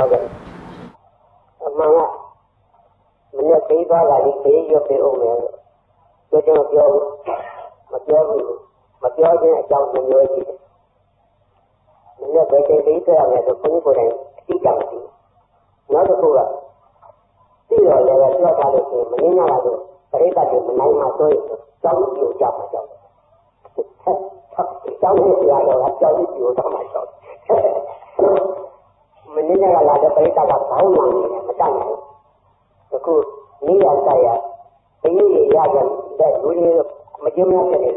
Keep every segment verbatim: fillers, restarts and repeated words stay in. هذا أما واحد من الكيبة على الكيبة يوفي أمي يجب أن يوم متيوم متيوم أجاوز من يوجد من الكيبة كيبة على الكيبة كورين تيجانتي نادو كورا تيجو يلا تيجو كاري كي مني نادو كاري كاري مني ما توي جاوز يو جاوز جاوز جاوز يلا جاوز يو جاوز جاوز mình nên là cái phải ta đặt sáu lần mà chẳng hạn, rồi cứ nghĩ là cái à, cái gì ra rồi, cái đối với mà chưa nói cái này,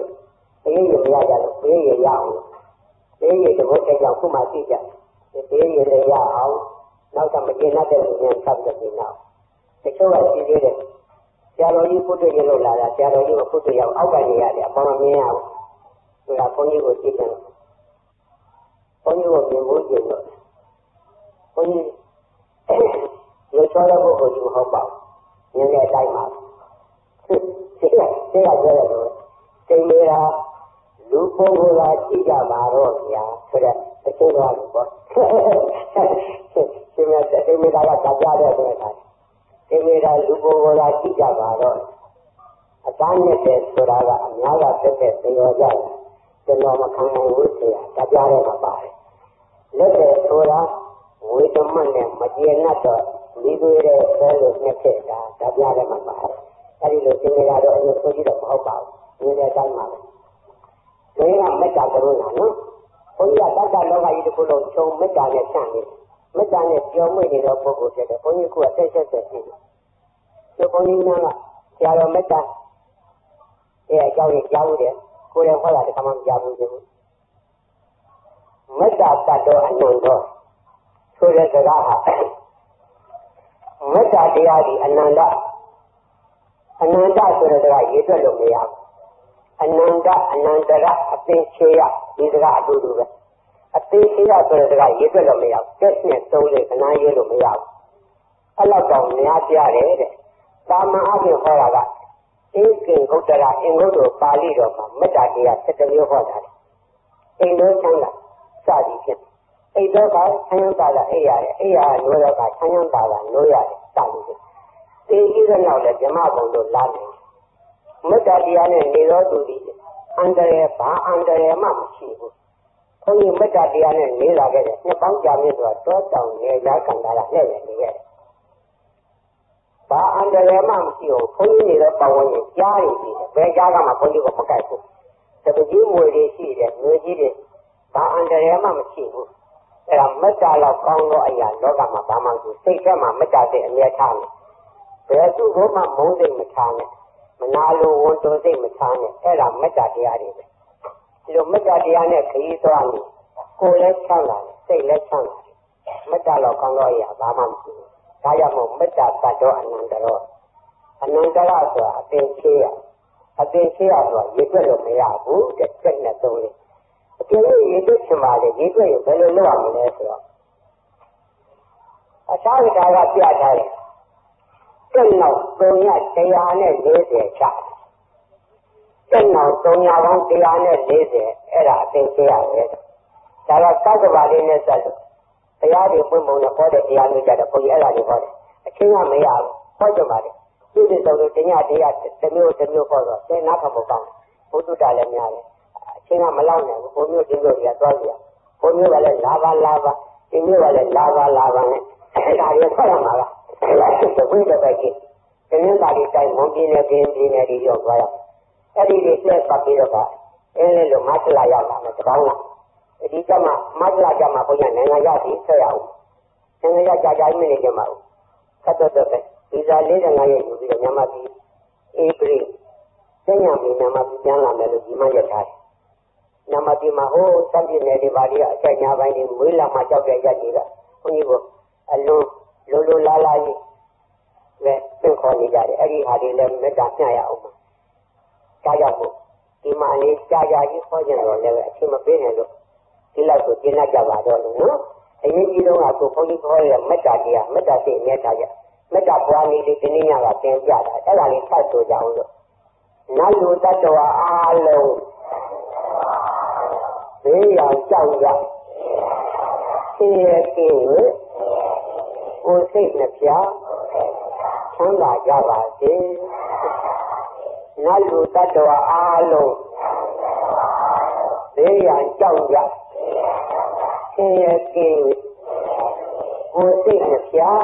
cái gì ra rồi, cái gì ra, cái gì được cái dòng của mà chi ra, cái gì là ra không, nấu xong mình nên cái mình xong cái gì nào, cái số này cái gì đấy, cha rồi đi phụ tôi rồi là cha rồi đi mà phụ tôi rồi, ông bà gì à, con ông mẹ à, là con như vậy chứ, con như vậy mình muốn gì nữa. Con người cho nó vô cùng hậu bảo nhưng nghe đại mà thế là thế là thế là rồi thế mới là lúc con người là chỉ là bà rồi nhà thế là cái chuyện đó rồi thế mới thế mới là cái gia đình rồi này thế mới là lúc con người là chỉ là bà rồi à cái này thế rồi là nhà là thế thế thế rồi rồi thế nó mà không ai muốn thế cái gia đình mà bà lấy thế rồi với tâm mình này mà chia nát rồi đi đuôi để để được nghe kể cả cả nhà để mà bảo cái điều gì người ta đòi được tôi chỉ được bảo bảo người ta đang mà đấy là mấy cha tôi nói nó bây giờ các cha nó vậy thì cô lột xuống mấy cha này sang đi mấy cha này chiều mới đi đâu phục vụ cho được có những cuộc chơi chơi chơi gì tôi có những năm là cha rồi mấy cha thì cháu thì cháu đấy cô đang phải là cái mâm cháu như thế mấy cha cha tôi ăn ngon rồi tôi đã ra hả? Mất cả đi ra đi Ananda, Ananda tôi đã ra gì đó luôn vậy. Ananda Ananda ra, apne chia đi ra đủ đủ vậy. Apne chia tôi đã ra gì đó luôn vậy. Cái này tôi lấy cái này luôn vậy. Allah còn nhà chia đấy đấy. Ta mà ai cũng phải ra. Em kinh cũng ra, em cũng được Pali rồi mà mất cả đi ra sẽ được vào đấy. Em nói rằng là sao đi chứ? Ai đó cả thanh niên ta là ai à, ai à người đó cả thanh niên ta là người à, ta như thế. Thì cái nào là jama bằng đồ lạt này. Mới ra đi anh ấy đi đâu đi, anh đây ba anh đây mà mất gì cũng. Không như mới ra đi anh ấy đi là cái này, nó bắn chạm như vậy, tôi chồng nghe giá cần ta là cái này như vậy. Ba anh đây mà mất gì cũng, không như là bao nhiêu giá gì, bây giờ cái mà không được một cái cũng. Thế bây giờ mua đi xí đấy, mua gì đấy, ba anh đây mà mất gì cũng. Làm mất trả lộc con nó ai ăn nó cả mà ba mang túi xây cái mà mất trả thì anh nghe thằng, rồi chú gốm mà muốn gì mà thằng này, mà na lô muốn tôi gì mà thằng này, cái làm mất trả thì ai đấy, rồi mất trả thì anh này khi tôi ăn, cô lấy thằng này, xây lấy thằng này, mất trả lộc con nó ai ăn ba mang túi, cái giờ mà mất trả ta cho anh ăn rồi, anh ăn cái là rồi, tiền kia, tiền kia rồi, như vậy rồi mới là bố để cái này tôi. Cái gì cũng xem vào đấy, cái gì cũng lấy luôn mà lấy rồi. À sao cái đó kia đấy? Cái nào tôi nhà cái anh này lấy về trả. Cái nào tôi nhà ông cái anh này lấy về, cái đó tiền kia đấy. Sao lại sao cái bà này sao? Cái anh đi mua mua nó có được cái anh kia đó, có cái anh đi vào. Cái nhà mày à, có cho mày. Cứ đi đâu cái nhà thì à, cái nhiều cái nhiều có rồi, cái nào không có. Bố tôi trả lại nhà này. Khi nào mà lâu này, cô nhiêu tiếng rồi là tôi vậy, cô nhiêu vậy là lava lava, tiếng nhiêu vậy là lava lava này, đại diện thôi mà là, lại cứ tự quên được cái gì, cho nên đại diện cái món gì này cái gì này đi được vậy, cái đi đi xe cắp đi được vậy, em lấy luôn mát là giàu là mình bảo là, đi cho mà mát là cho mà bây giờ này là gì thế nào, nên là cha cha mình đi cho mà, cái đó được đấy, bây giờ lấy ra ngay rồi bây giờ nhà mà đi, April, thế nhà mình nhà mà đi làm là gì mà vậy thay. Nam thì mà hô sang đi này đi vào đi ở cái nhà vậy thì mới là mà cháu về gia đình đó, không như vậy, alo, lô lô la la gì, về bên khỏi đi ra đi, ở đi hà đi lên mới đặt nhà ông, cha già bố, thì mà anh cha già đi khỏi nhà rồi này, khi mà biết này rồi, thì là tụi kia nó già vào rồi nữa, thì những gì đâu là tụi con đi khỏi là mất trả gì à, mất trả tiền mất trả gì, mất trả quan đi thì tiền nhà là tiền già đó, đó là đi thay tụi giàu rồi, nó luôn ta cho alo. Thế là cháu gặp, thế là kìa, vô sinh nạp giá, chúng là gia bà chế, nó dù ta đồ á lô, bế dạng châu giặc, thế kì vô sinh nạp giá,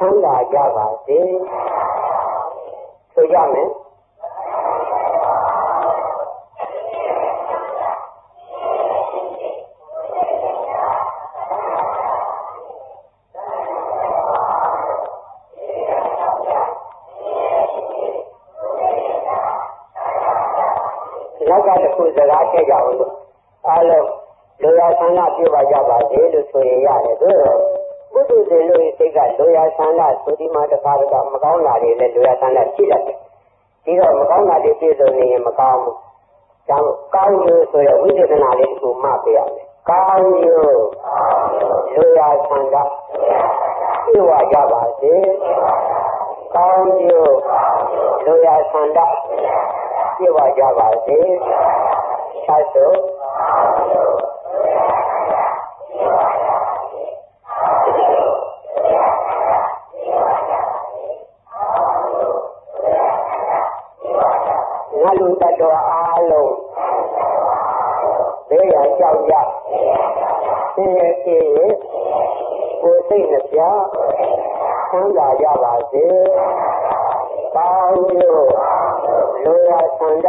chúng là gia bà chế, tôi ra mình. Cái giàu luôn, alo, đối với sáng nay chưa bao giờ bảo thế được rồi, nhà này đối rồi, bữa tôi để lui thì cả đối với sáng nay tôi đi mà được phải được mà có nhà đi lên đối với sáng nay chỉ là, chỉ rồi mà có nhà đi bây giờ này mà có, chẳng cao như rồi là vấn đề là nhà đi cũng mà bây giờ cao như đối với sáng nay chưa bao giờ bảo thế, cao như đối với sáng nay chưa bao giờ bảo thế. Hãy subscribe cho kênh Ghiền Mì Gõ để không bỏ lỡ những video hấp dẫn. You are Java's. Hãy subscribe cho kênh Ghiền Mì Gõ để không bỏ lỡ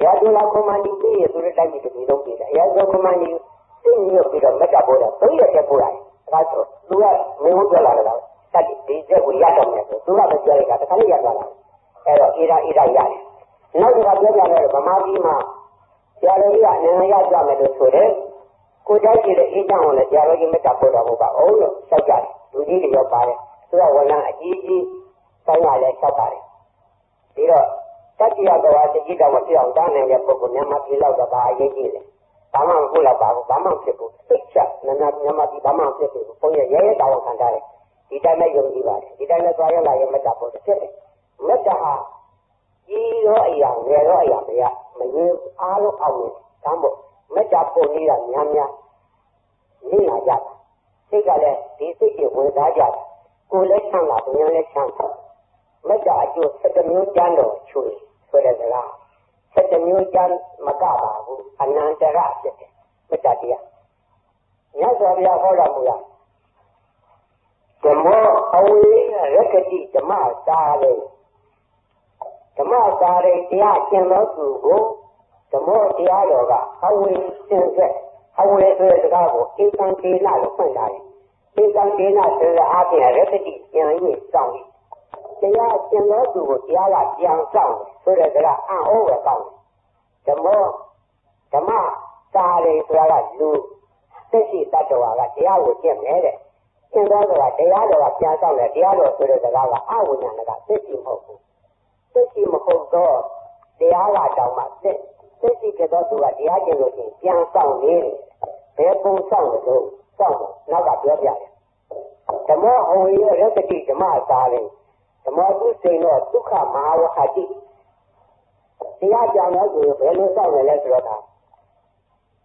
Ya do la komandi ke ye so le dai ni de dong ke ya do komandi tin ni yo bi dong ma ta bo da so ye te bo da ta so tu ya me ho jwa la la ta ti de je ko ya dong ne so tu ra ba jwa le ka ta ni ya jwa la ai ro ira ira ya ne nau de ba jwa la le ba ma bi ma ya le ya ne ne ya jwa me do so de ko dai ji de e jang ho le ya ro ji me ta bo da bo ba o lo sau ja du ji de yo ba le so ya wa la a ji ji sai ya le sau ba le đi rồi các chị ở đó thì chỉ cần một chiếc áo đan này là phục vụ nhà máy đi lao đó bà ấy chỉ là bà mang cô là bà bà mang sẽ phục tất cả nên là nhà máy bà mang sẽ phục phong nhà dễ tao ăn đấy đi đây này dùng đi vậy đi đây này coi là em mới đáp được chứ mới trả đi rồiอย่างเงี้ย rồiอย่างเงี้ย mình ăn lúc ăn cám bộ mới trả cô đi là nhà nhà đi là giặt thế cả đấy thì cái chuyện của đã giặt cô lấy sang là nhà lấy sang mấy giờ chú sẽ cho miêu chăn đồ chui rồi đấy ra sẽ cho miêu chăn mà cả vào anh ăn ra chết mấy giờ đi à nhớ rồi bây giờ họ làm gì à chấm vào ôi rất cái gì chấm vào ta đây chấm vào ta đây thì ăn chén nó đủ không chấm vào thì ăn được à ôi xin phép ôi tôi sẽ ra bộ cái con kia là lúc nào đấy cái con kia là từ ăn thì rất cái gì như vậy xong thế ra trên đó tụi của kia là giang sông, rồi đấy là ăn ô về sông, chấm mỡ, chấm mỡ, ta đây tụi là lú, thế thì ta cho là kia của kia này đấy, trên đó là kia là giang sông này, kia là tụi đấy là ăn của nhà này, thế thì không, thế thì mà không có, kia là đâu mà thế, thế thì cái đó tụi kia trên đó thì giang sông này, bé con sông rồi, sông nó gặp được gì, chấm mỡ hồi rồi thế thì chấm mỡ ta đây mà cứ thế nó túc khả mà vào hạt đi, thì ai cho nó người phải lo sao người lấy được đó,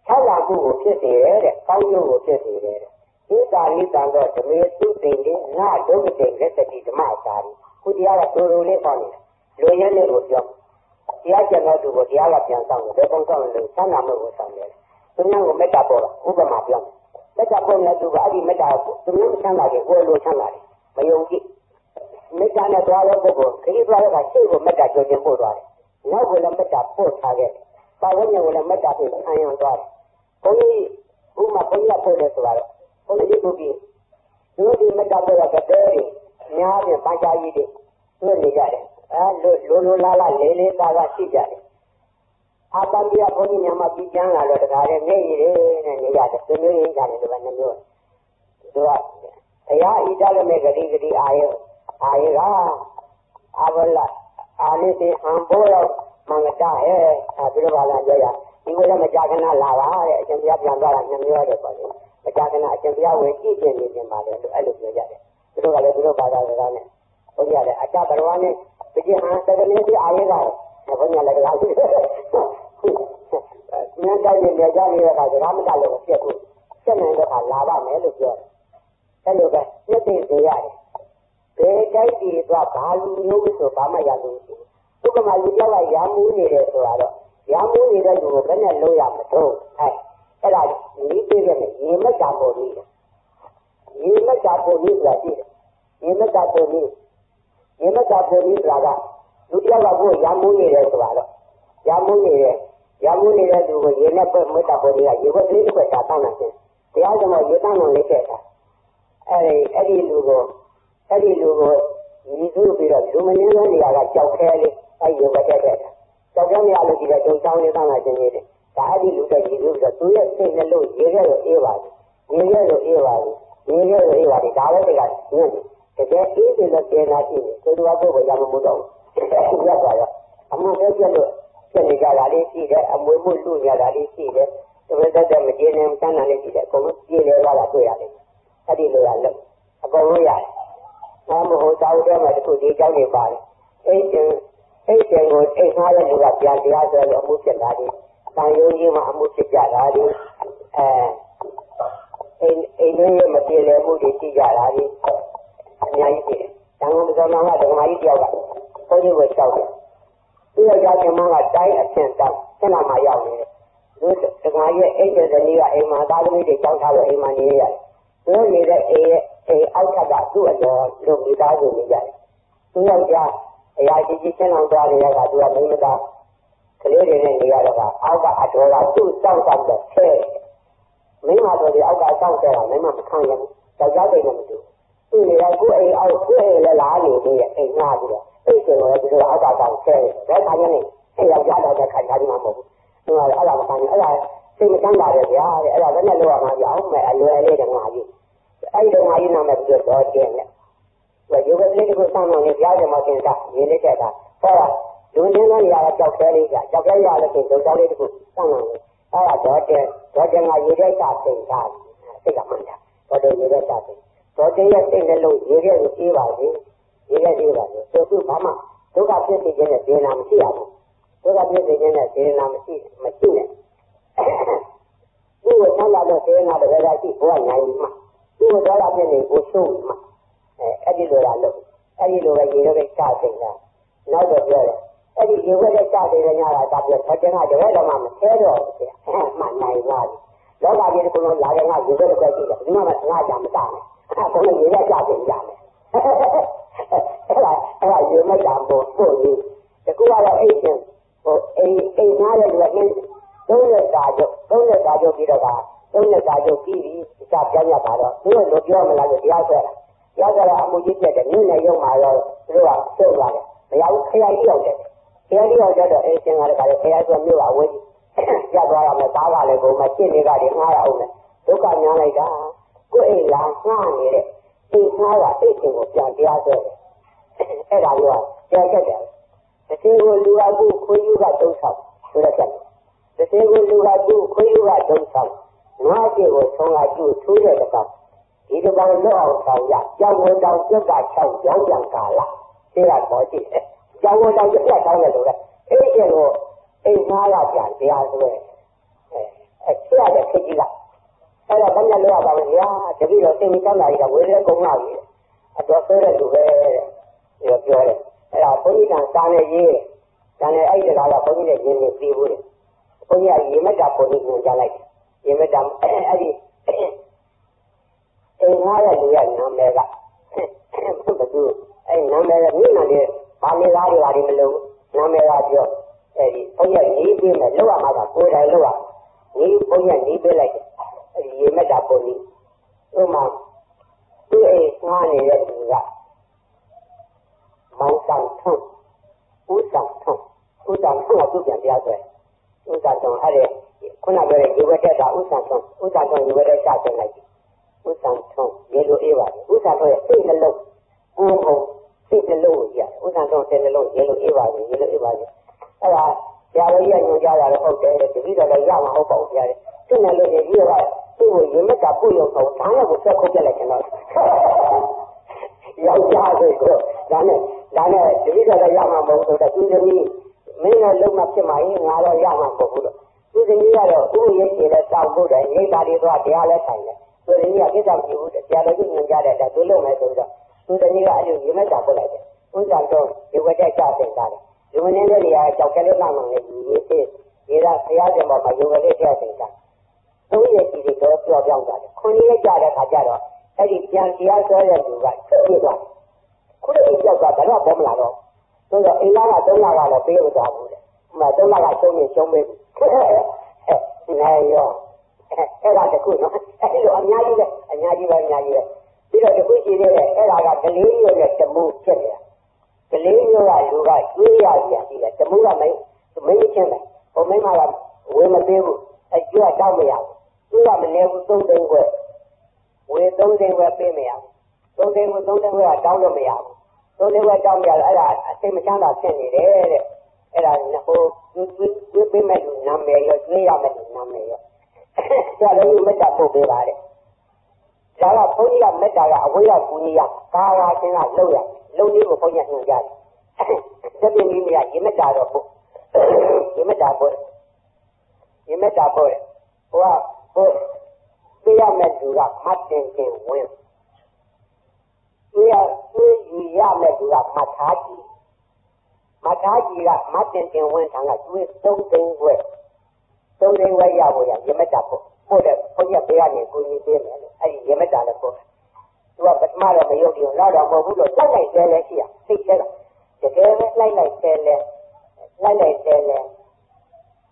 sao làm cũng vô thế thế đấy, không nhiều vô thế thế đấy, khi ta đi ra đó thì mình tụt tiền đi, na đâu cái tiền cái gì mà ta đi, cứ đi ra tôi rồi lấy con, rồi nhà này rồi xong, thì ai cho nó tụt rồi thì ai làm tiền xong rồi không xong rồi sao làm được xong đấy, tôi nói người mấy ta bỏ, u bơm mà xong, mấy ta bỏ là tụt vào đi mấy ta, tôi nói sang lại đi, quay luôn sang lại, mấy ông kia. Mấy cha này qua lớp của cái gì qua lớp là chưa có mấy cha chơi game rồi, nó vừa làm mấy cha phốt thà cái, tao vẫn nhớ làm mấy cha thì anh ăn rồi, có gì cũng mà có gì là phốt đấy rồi, có gì cũng bị, nếu như mấy cha bây giờ cái đấy, nhà mình bán cái gì đi, nó lấy cái đấy, à lô lô la la lấy lấy ta là chi cái đấy, à bây giờ có gì nhà mà bị giang là rồi cái đấy, này gì đấy, này gì đấy, cái này cái này cái này rồi, rồi, thấy à, ít ra là mấy cái gì cái gì ai आएगा आवला आने से हम बोल मंगता है अभी वाला जया इनको मजा करना लावा है चंदिया जानवर चंदिया के पास मजा करना चंदिया वो की के लिए मारे तो अलग हो जाए तो वाले तो बाजार लगाने हो गया है अच्छा भगवान ने तुझे हां करने से आएगा भगवान लग रहा है मैं चाहिए ले जा ले का राम का लोग के को चलने का लावा में लोग चलो गए ये दे यार thế cái gì là ba liu cái số ba mươi hai liu, tôi có mà liu là giá mua gì đấy rồi đó, giá mua gì đấy rồi cái này lôi làm được, này cái này như thế này, như mấy cái bộ này, như mấy cái bộ này là gì, như mấy cái bộ này, như mấy cái bộ này là đó, liu là vô giá mua gì đấy rồi đó, giá mua gì đấy, giá mua gì đấy rồi cái này phải mấy cái bộ này, như vậy thì phải trả tăng lên, thì ai cho mà cái tăng lên cái đó, ai ai đi liu rồi. cái gì luôn rồi, ví dụ bây giờ chúng mình nói là cháu khe đi, ai vừa bắt được đấy, cháu khe này là gì là chúng cháu này đang là chuyện gì đấy, cái gì luôn cái gì luôn rồi, tôi là thế này luôn, như thế rồi yêu vào, như thế rồi yêu vào, như thế rồi yêu vào thì cháu đấy cái gì, cái cái ý thì là cái này gì, tôi đưa vào bây giờ mình muốn đâu, không ra rồi, anh muốn cái gì luôn, cái này cái là cái gì đấy, anh muốn muốn luôn cái là cái gì đấy, tôi đã đem cái này sang là cái gì đấy, còn cái này là là tôi là cái, cái gì là là, còn cái gì mà hồi sau đó mà tôi đi cháu đi vào, ấy chứ, ấy chứ ngồi ấy hai lần gặp nhau thì hai lần ông muốn chuyện ra đi, càng yêu như mà ông muốn chuyện ra đi, à, ấy ấy nói mà tiền lấy muốn để chuyện ra đi, nhà gì, chẳng có sao mà được mà đi đâu cả, có như vậy sao vậy? Bây giờ cái mà là trái là tiền đâu, cái nào mà giàu vậy? Rồi cái mà vậy ấy giờ như là em mà ta cũng đi cháu thao rồi em mà như vậy, rồi như là ấy thì ông ta đã đưa được được đi ra rồi như vậy, tôi nói ra, ai chỉ chỉ xem ông ta thì là đưa mấy người ta, ไล่ไล่เซลเลยไล่ไล่เซลเลย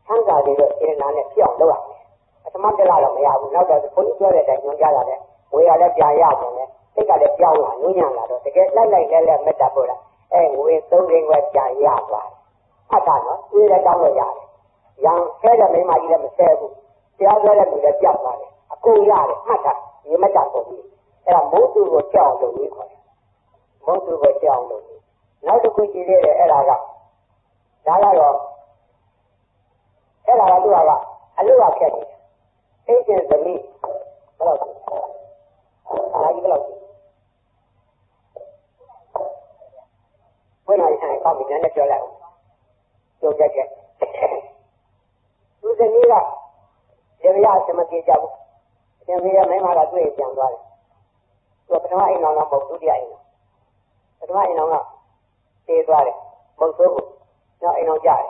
参加这个这个男的漂亮的吧？他妈的拉了没呀？那个不能叫来的，人家来的，我要来表扬我们，这个来表扬人家来的，这个来来来来没得不了，哎，我们都另外表扬吧。啊，当然，为了当个伢的，让谁来没买一个没谁不，只要谁来没得表扬的，够伢的，没得，你没得不比，哎，某组个漂亮的一块，某组个漂亮的，那都估计的哎那个，那那个。thế là là lúa là à lúa kia đi, thế thì là gì? Cái nào? Là gì cái nào? Bữa nay thằng con mình nó chơi lại, chơi chơi chơi. Lúc giờ này là, giờ bây giờ xem mà chơi chơi, giờ bây giờ mấy mà là chơi chơi rồi. Lúc đó anh nó làm bông súng đi anh, lúc đó anh nó là chơi rồi, bông súng, nó anh nó chơi.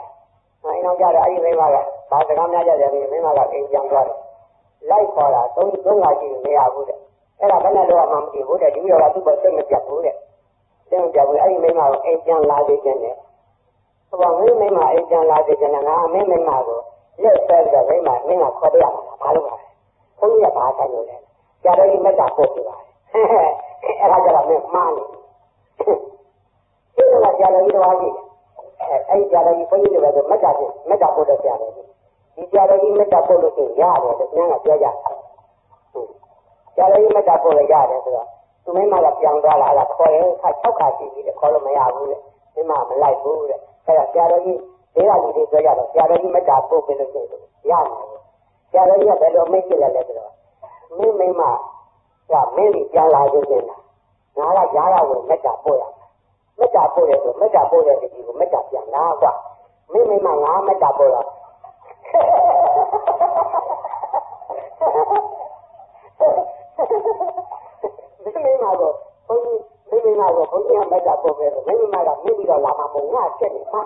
Nó nói ra là ấy mấy mà là bà sẽ cảm nhận ra là mấy mà là cái dạng rồi lấy khỏi là tôi cũng là gì mấy à vui đấy thế là cái này là mà mình vui đấy chủ yếu là tôi bật lên mình chặt vui đấy thế mình chặt vui ấy mấy mà em chẳng là gì chân đấy còn mấy mấy mà em chẳng là gì chân là mấy mấy mà rồi lấy xe rồi mấy mà mấy là khó biết bà luôn rồi không biết bà sao rồi đấy giờ đây mấy chặt phục rồi là giờ là mấy mà này thế là giờ là cái đó gì ấy giờ đây có những điều gì mất giá gì mất giá của đời giờ này thì giờ đây mất giá của đời giờ này được nghe là chưa giờ giờ đây mất giá của đời giờ này rồi tụi mấy mà gặp giang đoạ là là coi khai thóc khai gì để coi là mấy áo rồi mấy mà mình lại vui rồi thế là giờ đây thế là gì thì giờ rồi giờ đây mất giá của đời giờ này giờ đây là bây giờ mấy cái là được rồi mấy mấy mà là mấy gì giang lại được rồi nào là giá là rồi mất giá của rồi mấy cha bố đấy rồi mấy cha bố đấy thì cũng mấy cha già nào quá mấy mấy mà ngã mấy cha bố rồi mấy mấy mà rồi không mấy mấy mà rồi không nghe mấy cha bố về rồi mấy mà là mấy đi rồi làm mà muốn ngã chết đi mà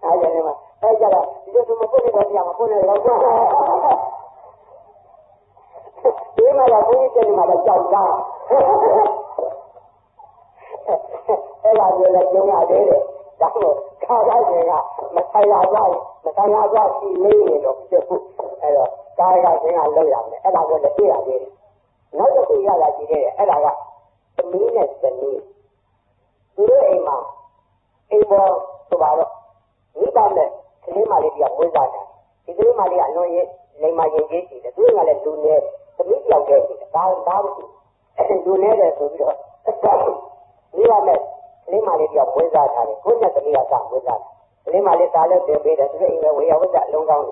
ai vậy mà ai giờ là giờ chúng mà bố đi rồi nhà mà bố đi rồi quá mấy mà là bố đi chết mà là giàu ra thế là người là chúng ta thế đấy, đặc biệt cao đại thế à, mà thay ra rồi, mà thay ra rồi thì lấy được chứ, thế rồi cao đại thế à lấy làm đấy, thế là người là thế là thế, nói cho tôi là gì thế, thế là cái mỹ này là mỹ, mỹ em mà, em vào tôi bảo rồi, mỹ tam này, cái mà lấy được mới ra này, cái mà lấy nói gì, lấy mà gì cái gì, cái mà lấy du này, cái mỹ là cái gì, bao bao cái du này là du rồi, lấy mà lấy lấy mà lấy dòng mới ra thằng cuối nhà thì là giảm mới ra lấy mà lấy ta lấy về về để cái người ấy ông dạy luôn con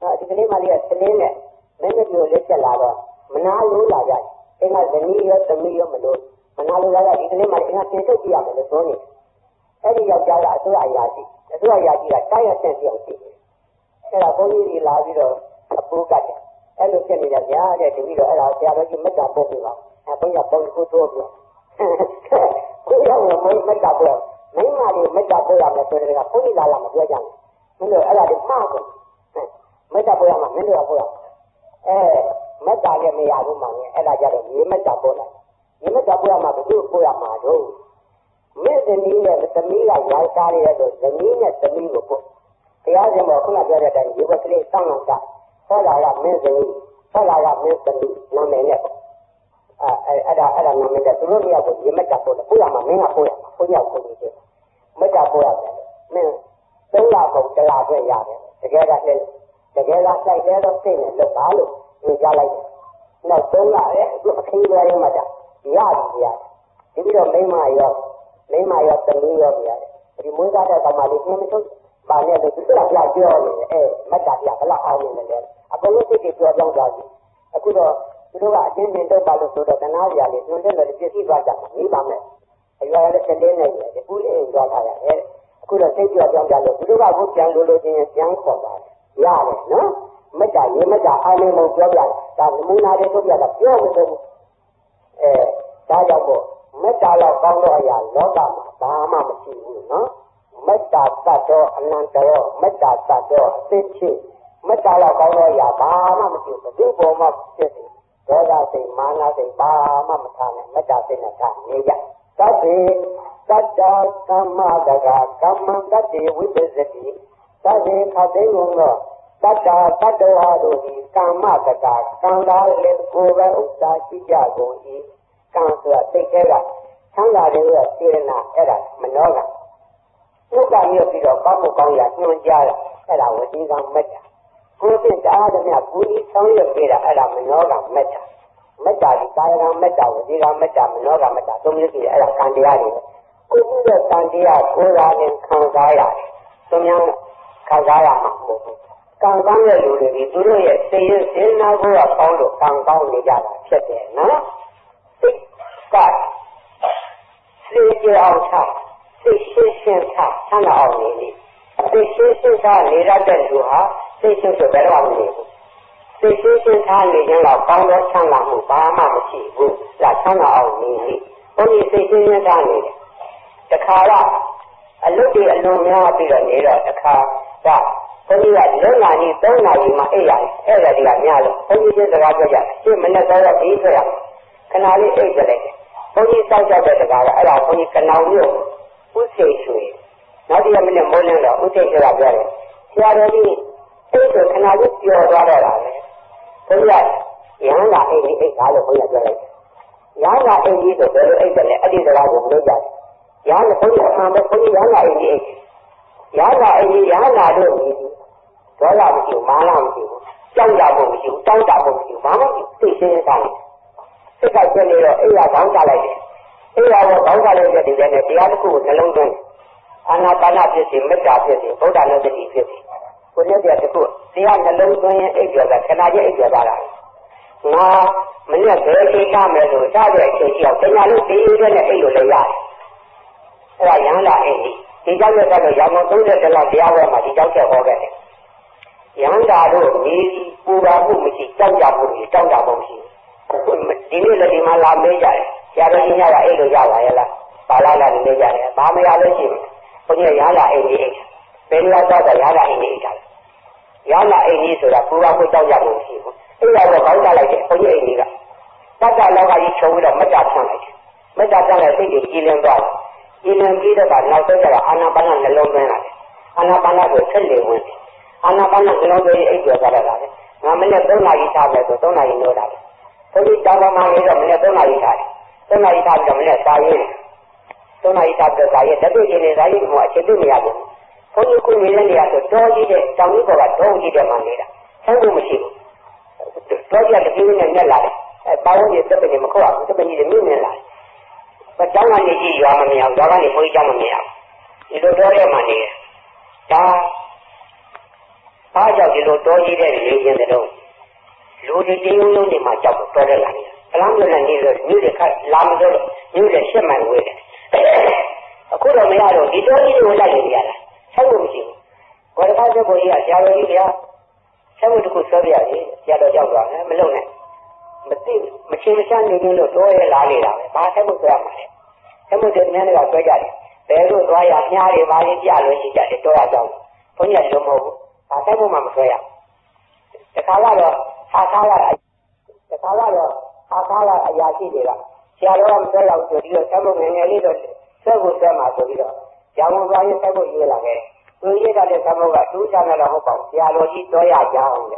này thì lấy mà lấy lấy này mấy cái điều lấy cái là rồi mà nó lú là vậy cái này cái này cái này cái mình lú mà nó lú là vậy cái này mà cái này cái cái gì à cái số này cái gì dòng dài là số ai dài gì số ai dài gì là cái là cái gì gì cái là con gì là gì rồi bù cái cái lúc cái này là gì à cái gì rồi là cái đó chỉ mất cả bốn người à bây giờ bốn cô thôi bây giờ mình mới mới đọc được mấy mà thì mới đọc được là tôi được không đi làm được gì mình được là được sao rồi mới đọc được mà mình được rồi mới đọc được mình làm cũng mà là giờ được mới đọc được này mới đọc được mà tôi cũng làm mà rồi mình thì mình là tâm lý là giải ta đi rồi tâm lý là tâm lý của tôi thì ở đây mà không là giờ đây như vậy thì tăng lên cả có là làm mình gì có là làm mình tâm lý nó mình này à à đó à đó nó mình đã tôi nói nhiều rồi mấy chạp rồi bây giờ mà mấy ngà bây giờ bây giờ cũng như thế mấy chạp bây giờ mình tôi là cũng tôi là người già đấy cái cái đó lên cái cái đó cái cái đó tiền là bao luôn người già này nó tôi là lúc khi về mà đã già gì vậy thì bây giờ mấy mà giờ mấy mà giờ từng như vậy thì muốn ra đây tao mà đi mấy chút bà này được cứ là già chưa ê mấy chạp già cái là ao mình đấy à có lúc cái chưa trong rồi à cứ rồi tôi là trên nền tôi bảo được tôi được nào vậy thì tôi là cái gì vậy thì làm này là cái cái này cái cuối cùng đó là cái cứ là cái chuyện trong đó tôi là cũng chẳng đối đối cái chẳng khó đó ya đấy nó mấy cái gì mấy cái ai nên một cái là ta muốn nói đến cái là chưa được ờ ta đâu bộ mấy cái là con đó ya nó ta ta mà mà chịu nó mấy cái ta cho anh ăn cho mấy cái ta cho thích chi mấy cái là con đó ya ta mà mà chịu cái bộ mà chết đó là thì mà là thì ba mà mà thằng này mới đạt đến là thằng như vậy. Các vị, các cha, các ma, các gà, các mang, các chị, quý vị, ta đi khá thế ngôn ngờ, ta ta ta ta hà đồ hì, càng mạ ta ta, càng đá lên cô và ốc ta chi giả đồ hì, càng sửa tích thế ra, chẳng là đều là tiền là thế ra, mình nói là. Lúc ta nhiều khi đó có một con lạc nôn gia là, thế là một chính con mất à. Cô tiên ta là mình là cú ít sống nhiều khi là, thế là mình nói là mất à. Mất à thì ta là mất à, một chính con mất à, mình nói là mất à, tôi như khi là, thế là càng đi ra đi. Cô cũng được càng đi ra, cô ra nên càng ra ra. Tôi nhớ là, càng ra ra mặc một. Càng con người lũ lũ thì tôi lũ lũ, tôi yêu thế nào cô là con lũ, càng con người ra là chết thế nào. Tích cắt, lưu chữ ông thạc. Thì sư sinh thả thả là ổn nế nế. Thì sư sinh thả nế ra đần dù hả, thì sư sinh thả ổn nế nế. Thì sư sinh thả nế nế là con đó chẳng là mù bá mà một chỉ vụ, là chẳng là ổn nế nế. Ôn nế sư sinh thả nế nế. Tất cả là, ở lúc đi ở lúc nào bị rồi nế rồi, tất cả là, ôn nế là lúc nào nế tốt nào nế mà ế là, ế là đi làm nhà rồi. Ôn nế sư sinh thả nế nế, chứ mình đã gọi là bí rồi ạ. Cái nào nế ế rồi nế. Ôn nế sau cho tất cả là, ở đó ôn nế cái nào nế. Ú xe xuôi, nói đi là mình là môn năng đó, ú xe xuôi là vậy. Thì ở đây đi, ế xuôi khả năng giúp dùa ra đây là vậy. Thế vậy, yáng là ế đi, ế gá được hôn là vậy. Yáng là ế đi, rồi ế đi, ế đi ra được hôn vậy. Yáng là hôn là hôn là hôn, yáng là ế đi, ế đi. Yáng là ế đi, yáng là được ế đi. Đó là một kiểu, má là một kiểu. Trong là một kiểu, trong là một kiểu, má một kiểu, tùy xe như thế này. Thế vậy cho nên rồi, ế là bóng ra lại vậy. Thế là một bóng ra lên cho điều này, thì án khu vực nó lông dung. Anapana phía xí, mất ra phía xí, bố đàn nó sẽ đi phía xí. Cô nhớ điều này, thì án nó lông dung, ế dựa ra, khá nà dễ ế dựa ra ra. Nga, mình là thế khi ta mẹ rồi, ra rồi, thì chiều, thế nha lúc tí ưu đơn là ế dụ lời ra. Thế là nhắn là ế đi. Thì cháu được ra rồi, cháu mong tố được ra là phía rồi mà, thì cháu sẽ hô về. Nhắn ra rồi, mì xí, bú ra bú mì xí, trong ra bú mì xí, trong ra bú mì xí. Thì nếu là đi mà làm mê dạy. Giá đối với nhau là ế đồ dạo là ế là bà la là người dạy là bà mới áo đối chìm. Cô như là giá là ế đi ế. Bên là cho là giá là ế đi ế. Giá là ế đi rồi là phú ra phú cháu dạo mùi xìm. Thế là vừa bóng ra lại thế, cô như ế đi rồi. Bắt ra lâu ra đi chấu rồi mất ra sang lại. Mất ra sang lại thế thì y lương đoàn. Y lương đi rồi bà nói tôi là Anapana là lông bên lại. Anapana rồi thân lệ nguồn. Anapana là lông bên ế vừa ra lại lại. Mà mình là tôi là đi xa về rồi, tôi là đi nô lại. Tôi đi cháu bà mang ế rồi, mình là tôi là đi xa. Tôi nói ý tạm cho mình là xa yên. Tôi nói ý tạm cho xa yên. Đã biết yên là xa yên mọi chế tư mẹ ạ. Không như cô mẹ lên là tôi cho gì để. Trong những cô bà cho gì để mà nế ra. Sao như một xíu. Tôi cho được như mình lại. Bao nhiêu gì tất cả những cô ạ. Tất cả những mình lại. Và cháu là như gì dọa mà mẹ ạ. Cháu là như vui cho mà mẹ ạ. Thì tôi cho để mà nế ra. Ta. Ta cho thì tôi cho gì để lấy yên ra đâu. Lúc thì tí hôn thì mà chồng tôi đã làm. Làm được là như rồi, như rồi khác, làm được rồi, như rồi sẽ mạnh người này. Cô đồng ý à rồi, đi đôi đi đôi là gì vậy? Sao không chịu? Cô đã phát ra cô ý à, giá đôi đi à? Sao không được cô sơ bì à, giá đôi cháu rõ, mà lâu này. Mà tìm, mà chìm sang như như đôi là lì lạ, bà sẽ một cơ mà này. Thế một đợt mẹ này là cơ chạy, bé rồi tôi à, nhà đi bà đi giá lối gì chạy để tôi à chồng. Cô nhận được một, bà sẽ một mà một cơ à. Thế khá là rồi, khá khá là, thế khá là rồi. Akal ayat ini lah. Siapa orang selalu jadi orang semua mengenali itu semua sama jadi orang. Jangan orang semua ini lagi. Tujuan dari semua tujuan adalah hukum. Siapa orang doa jauh.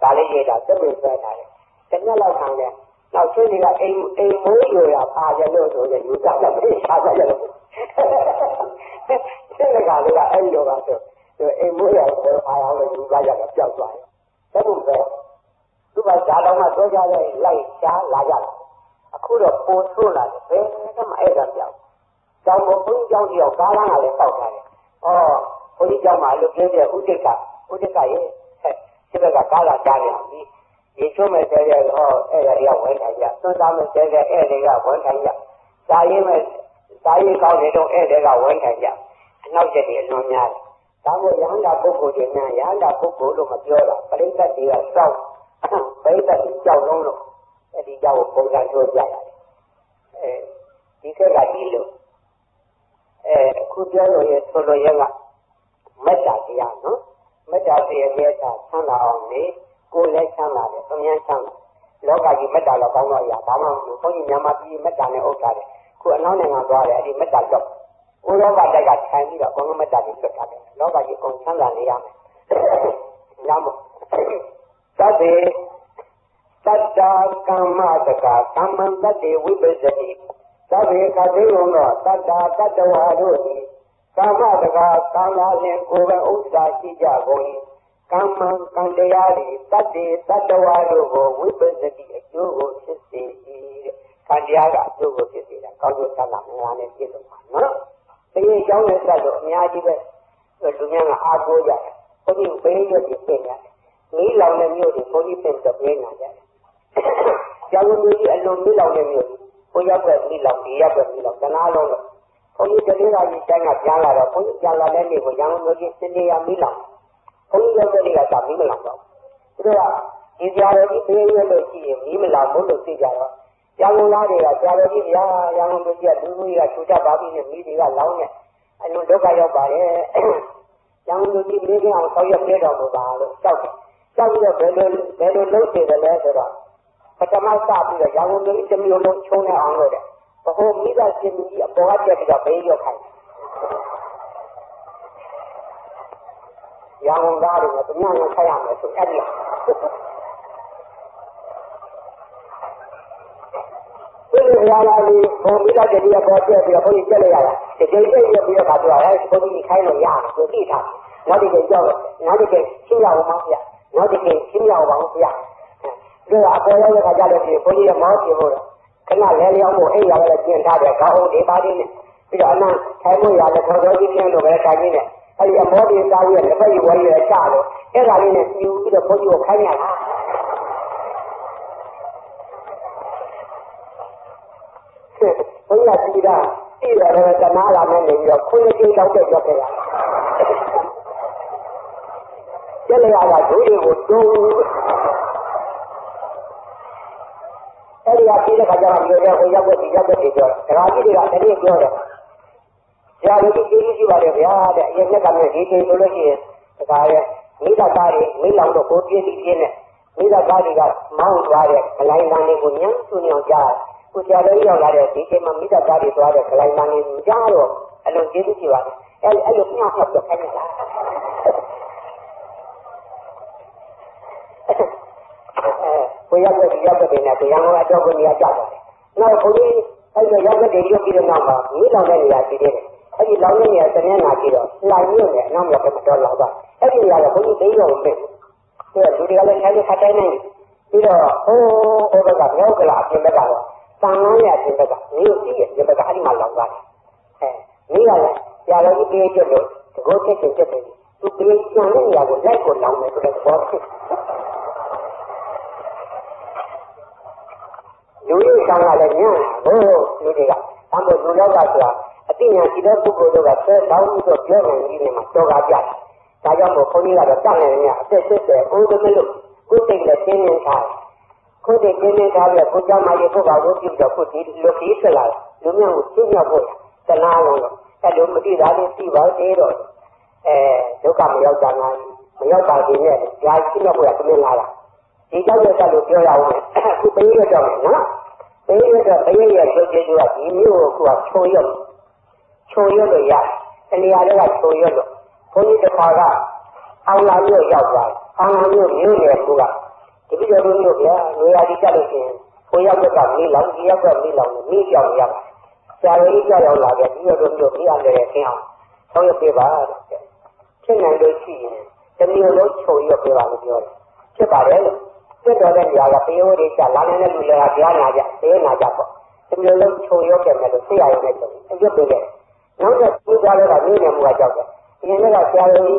Kalau dia dah semua berani. Kenapa orang hanya? Kalau cuma dia ilmu ilmu yang ada itu saja juga tidak sahaja. Siapa kalau dia ilmu itu ilmu yang berfaedah juga tidak jauh. Semua berani. Lúc mà giá đông mà tôi ra đây lấy giá là giá. Khu được bố xuống là thế, thế mà ai làm giàu. Cháu bố cũng giàu nhiều cá lăng là để tàu này. Ồ, bố đi giàu mà lúc kia thì hút đi cả, hút đi cả ấy. Thế bây giờ cá là giá để làm đi. Vì chú mình sẽ về, ồ, ai là giàu với thành giá. Chúng ta mình sẽ về, ai là giàu với thành giá. Giá ý mình, giá ý cao thì đâu, ai là giàu với thành giá. Nó sẽ đến nó nhà. Giá bố giáng đạp bố cụ thì nhà, giáng đạp bố cụ lúc mà chưa là, bà đến tất đi ở sau. Bây giờ đi giàu nông lục, đi giàu bố ra rồi dạy lại. Đi xe là đi lục. Khu gió lùi xô lùi yên là mất giả thì ăn, mất giả thì ăn nghe giả sang là ổn lý, cô lấy sang là để không nhanh sang là. Lỡ cả gì mất giả là có ngồi giả, tám ông, không nhìn nhắm mắt đi mất giả này ổn giả đấy. Khu ổn hóa này ngọt rồi, đi mất giả lục. 我老板在家开那个，我们在里做啥的？老板就工厂来那样的，那么，但是，大家干嘛这个？他们在地位不是的，但是他这样的，大家大家还留的，干嘛这个？干嘛连国外欧沙西家公益，干嘛干这样的？但是大家还留个位不是的，就是谁？ Các địa gạt du lịch thì đi ra, các du khách làm nghề này thì được mà, bây giờ cháu này ra được nhà đi về, rồi chúng nhà là ăn đồ vậy, có những bé nhiều thì tiền vậy, nghĩ lâu này nhiều thì có những tiền tập nghề này vậy, cháu nuôi thì ăn luôn nghĩ lâu này nhiều, có gia đình thì làm gì gia đình thì làm cái nào luôn, có những cái này là gì cái ngặt giang là rồi, có những giang là nên gì của giang nó chỉ sinh đi ăn nghĩ lòng, có những cái này là tập nghĩ mình làm rồi, thế là cái giang đó cái bé nó được gì nghĩ mình làm muốn được gì vậy đó. Yang orang ni lah, kalau ni dia yang orang dia dulu dia cuci babi ni dia lau ni, anu doka yang baru, yang orang ni dia ni orang kau yang dia dah baru, tahu tak? Tahu dia belum belum langsir dah dah, pertama sah dia, yang orang ni cumi orang cium ni orang ni, bahu mila cumi bawa dia dia beri dia kah? Yang orang ni tu yang orang kaya ni tu ada. यहाँ वाली भूमिका जल्दी बहुत जल्दी अपनी चले जाएगा तो जैसे ही अपनी बात हुआ है इसको भी दिखाई नहीं आ रहा जो भी था ना दिखे जो ना दिखे चिंगा हुआ या ना दिखे चिंगा हुआ या जो आप लोगों ने कहा जाता है बोलिए माँ की बोला कहना ले लिया वो एक यार लड़की ने कहा देखा हो दे बारी में फिर अन्ना है वो यार लड़का जो भी किया लोग ऐसा ही है अरे बहुत ही सारी है भाई वही है चालो एक आदमी ने यू इधर बोली वो खाने आ Hãy subscribe cho kênh Ghiền Mì Gõ Để không bỏ lỡ những video hấp dẫn कुछ अलग ही होगा रहती कि मम्मी का गाड़ी तो आ रहा है कलाई मानी जा रहे हो अलग जेल की बात है अलग नहीं आप तो कहीं नहीं कोई याद नहीं याद नहीं ना तो यहाँ आज कोई नहीं आता है ना कोई ऐसे याद नहीं दियो कि ना माँ नहीं लाऊंगा नहीं आती है ऐसे लाऊंगा नहीं आते हैं ना किरो लाइयो है ना मेरे को तो लाऊंगा ऐसे यार कोई दियो उनमें तो जुड़ी वाले खाली खाते नहीं फिर ओ ओ बता मैं उसे लाती मैं लाऊं सांगों ने ऐसे बता नहीं होती है जब बता हरी माल लगा है नहीं आया यार ये पेज जो गोचे चेचे पे तू पेज क्यों नहीं यार वो लाइक कर लाऊं मैं तो बहुत जूरी सांगा लेने वो जूरीगा हम वो जूरीगा तो अति यहाँ किधर तू बोलोगा तो लाऊं मुझे क्यों नहीं नहीं मचो गाजा ताजा मुखोनी लगा ताने नहीं आते से से उन दोनों लोग कुछ एक लेते नहीं था खुद एक दिन में कहा गया पूजा मालिक को बाबू की जब उसी लोग ही चलाए दुनिया उसी में बोला तनाव होगा तलों में तीर आने तीव्र तेर हो जो काम में याद आना में याद आती है याद की ना बोला तुम्हें लाया इधर जो चलो क्यों लाऊं मैं तू पहले जाओ ना पहले जाओ पहले ये जो जो आती है वो को छोयो छोयो लो यार चलिया लगा छोयो लो कोई दिखागा आंगलियों याद आए आंगलियों यूं लेटूंगा तो भी जरूरी हो गया लोया जी क्या लेते हैं कोई आपको काम नहीं लाऊं जी आपको नहीं लाऊं नहीं क्या हो गया चाहे ये क्या हो लगे जी जरूरी हो गया अंदर रहते हैं तो ये बेबार क्या नहीं लोग चीज़ है जब ये लोग छोड़ी हो बेबार होती है क्या बात है क्या दौरे लिया गया पे और ये क्या लाने ने लूले आ गया ना जा ये ना जा को जब ये लोग छोड़ी हो क्या मैं तो से आए मैं तो ये बेगे ना तो ये जाले का ये नहीं हुआ जाओगे ये नहीं का क्या है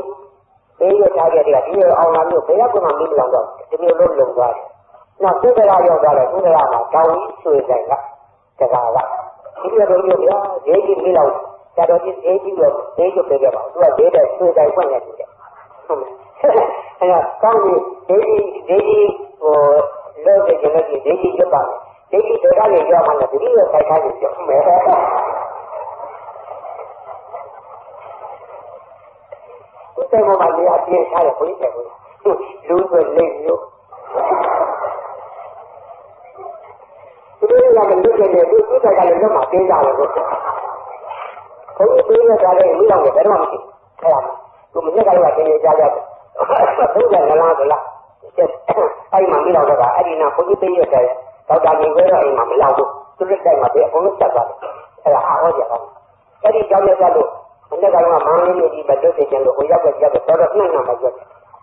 Jadi orang dia dia dia orang ni dia pun ambil langgar, dia lom langgar. Namp tu dia yang dia tu dia mah kau suai jaga, jaga lah. Jadi orang dia dia dia dia bilau, jadi dia dia dia dia tu pergi bawa, tu dia dia suai jaga pun dia dia. Hanya kau ni dia dia oh lom dia jaga dia dia dia apa? Dia dia dia dia dia mana dia dia saya saya dia. Saya mau balik hati saya pun saya pun, lupa lagi. Itu yang mendukung dia, itu saya kalau mati jalan. Kau punya jalan bilang ya terima kasih. Salam. Kemudian kalau ada jalan, bukan jalan adalah. Ai mami lau dah, ai nak pergi pergi saja. Kalau jalan itu ai mami lau tu, terus saya mati pun saja. Saya awal jalan. Jadi jalan jalan. Anda kalau mami ni di baju sekian tu, kau jaga jaga terus nak nak baju.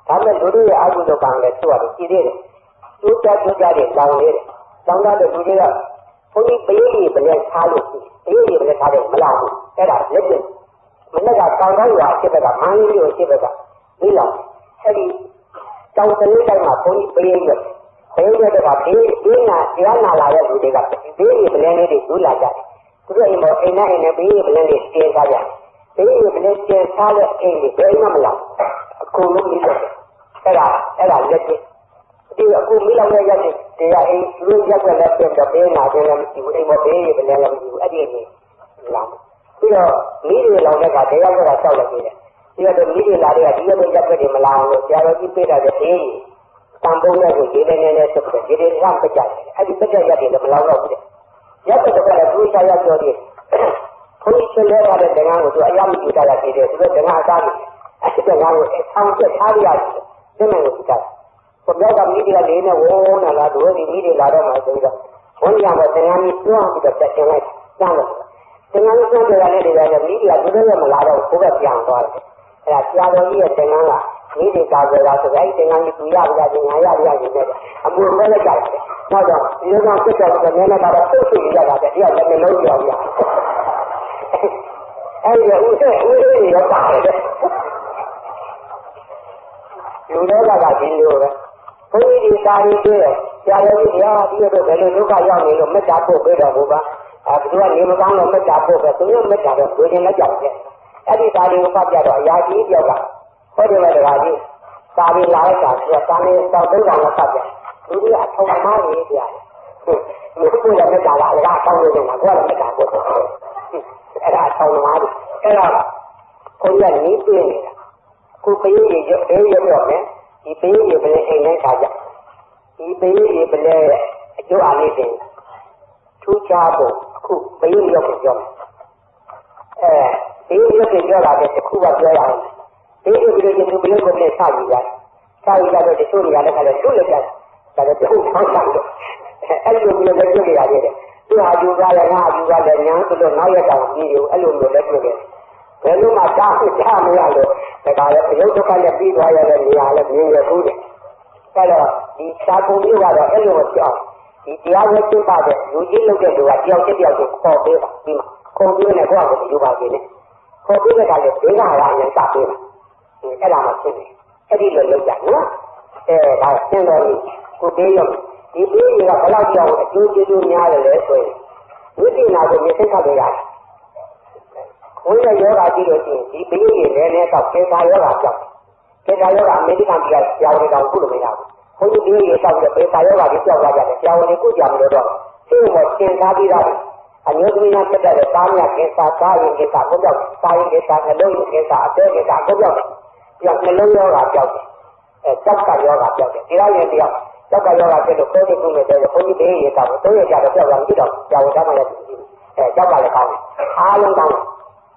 Kalau dulu aku tu panggil suar, kiri. Sudah sudah dia lawan dia. Lawan dia tu dia. Kau ni pergi pergi salu, pergi pergi salu melau. Ada lagi. Mana kat kalau dah luar siapa kat mami ni siapa kat ni lau. Jadi trong cái cái mà tôi biết được thế như thế là thế thế là thế là là cái gì đấy thế như thế này thì đủ là vậy cứ như một cái này này bây giờ mình đi chơi ra vậy thế như mình chơi xa là cái gì đấy mà mình làm cô luôn đi được cái là cái là cái gì thì cô mới làm cái gì thì là em luôn ra cái là tiền đó thế nào thì làm chịu em một cái mình làm chịu cái gì làm bây giờ nghĩ về làm cái cái cái cái sau là gì đấy dia tu mili lari dia tu jaga dia melawan dia lagi pera dia ini tambung dia tu dia ni ni tu dia ram pecah adik pecah dia dia melawan dia dia tu kalau tu saya tu dia polis lewat ada dengan tu ayam kita lagi dia tu dengan ada asyik dengan sampai hari hari dengan kita kalau dah mili lari ni oh nala dua mili lari macam tu orang yang dengan itu kita cakap jangan dengan itu dia ni dia ni mili lari dia melawan juga yang tu là cha tôi biết thế nào là nghĩ đến cả về là tôi thấy thế nào như tôi ra bây giờ thì nhà ra bây giờ thì thế à mua mấy cái cái nói rằng nếu nó cứ chờ cái này là bắt tôi chịu ra cái gì là mình nói nhiều vậy anh giờ uống thế uống thế thì nó tải đấy uống thế là cái gì rồi không đi ra đi chơi cha tôi đi ra đi rồi cái lúc cái giờ mình mới trả bộ cái đó bộ ba à tôi anh em đang làm mới trả bộ cái tôi mới trả được tôi nên nó chậm thế Adi tadi umat jadual, jadi dia juga. Pada mana lagi? Tadi lain tak, tadi tahun dengan apa dia? Jadi atau mana ni dia? Mungkin dia berjalan, dia tahu dia nak buat apa dia buat. Dia tahu mana. Kalau orang ni pun, kalau ini dia dia orang ni, ini dia beli engan saja. Ini dia beli jual ni pun. Cuci abu, kalau ini orang jom. Eh. thế lúc này do là cái khu vực do là thế lúc bây giờ chúng tôi cũng nên sao gì vậy sao gì vậy để xuống nhà để phải là xuống lên là để không khó khăn được anh luôn luôn lấy người vậy tôi hay dùng ra là na dùng ra là nhá tôi luôn nói ra rằng gì điều anh luôn luôn lấy người thế lúc mà cha cha mới làm được cái đó là nếu tôi phải là đi vào là nhà là nhiều người thu đấy cái đó đi xa cũng như là anh luôn một chuyện thì chỉ ai với chúng ta được dù gì lúc này được điều cái điều gì khó biết gì mà không biết này có học được gì vào gì đấy có biết cái này để ra là nhận tập được, cái làm cái này, cái đi luyện luyện chẳng nữa, cái là cái rồi, cô bé rồi, đi bé như là cái lao dầu, chú chú chú nhà là lễ rồi, cứ đi nào cũng như thế cả đời này, cuối là nhớ là đi được gì, đi bé gì này này tập cái thái đó là chậm, cái thái đó là mấy cái làm việc, giàu thì giàu cũng được giàu, không như đi gì xong được cái thái đó là cái giàu là giàu, giàu thì cứ giàu được rồi, chứ một cái thái đi đâu. Anh nhớ tôi nhắc cái đời tam nhạc cái ta ta những cái ta có được ta những cái ta là đôi cái ta chơi cái ta có được nhạc mình lâu lâu gặp nhau chắc cả lâu gặp nhau thì đó như vậy chắc cả lâu gặp được tôi thì cũng người tôi là không như thế gì cả tôi là được lâu lắm chứ đâu giàu ra mà là chắc là còn ai luôn còn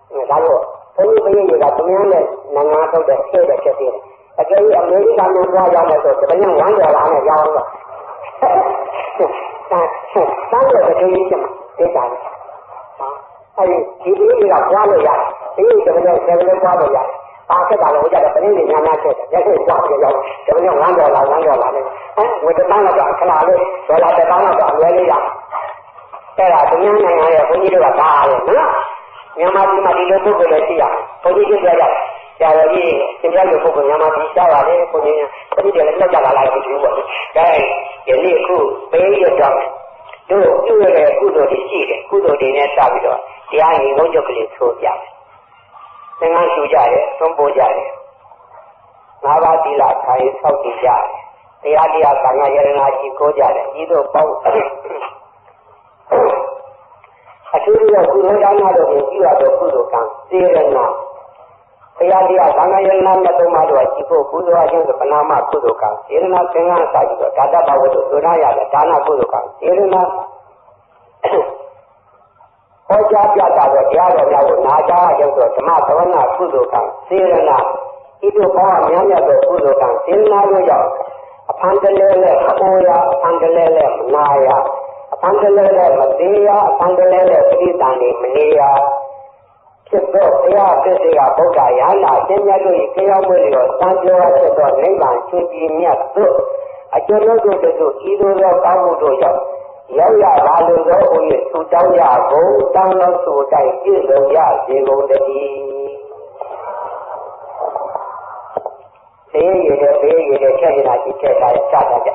người ta luôn tôi như bây giờ là tôi nhớ là là nga tôi để chơi để chơi tiền và cái em lấy cái con ra ra mà rồi thì bây giờ quán giờ là này giao rồi sáng rồi là chơi gì thế này, thầy chỉ biết là qua rồi vậy, chỉ biết là mình là mình qua rồi vậy, ba cái bà nội giờ là mình đi nhà nhà chơi, nhà chơi qua rồi rồi, thì mình không ăn rồi là ăn rồi là đấy, người ta bán là đoạn cái nào đấy, rồi là người ta bán là đoạn cái đấy vậy, cái là tự nhiên này này cũng như là ta rồi nữa, nhà máy mà đi đâu cũng được chứ à, cũng như cái vậy, giờ là gì, cái này cũng cũng nhà máy đi sao là đấy, cũng như cái gì đấy nó giờ là lại cũng được, cái cái này cũng bây giờ rồi. Tôi tôi là cụ đồ đi xí đấy, cụ đồ đi này sao vậy đó? Thì anh ấy nói cho cái này thôi vậy. Nên anh chú giải đấy, không bố giải đấy. Nào ba thì là thầy sau thì giải, thì anh đi học sang ngày giờ là chỉ cô giải đấy, chỉ đồ bao. À chú đi học cụ đồ đang nào được thì là được cụ đồ càng, dễ lên nào. Thì anh đi học sang ngày giờ làm là tôi mà được chỉ cô cụ đồ anh được bận làm mà cụ đồ càng, dễ lên nào tiếng anh sao vậy? Cả đã bảo tôi tôi đã giải, đã nào cụ đồ càng. Thế nên là Hãy subscribe cho kênh Ghiền Mì Gõ để không bỏ lỡ những video hấp dẫn. Nếu là ba lưu dấu của Yết Thu Châu nhà phố, tăng lâu sủ chạy chứ lưu nhà dì gồm đầy đi. Thế gì được, thế gì được, thế gì là chỉ chạy lại xa ra chạy.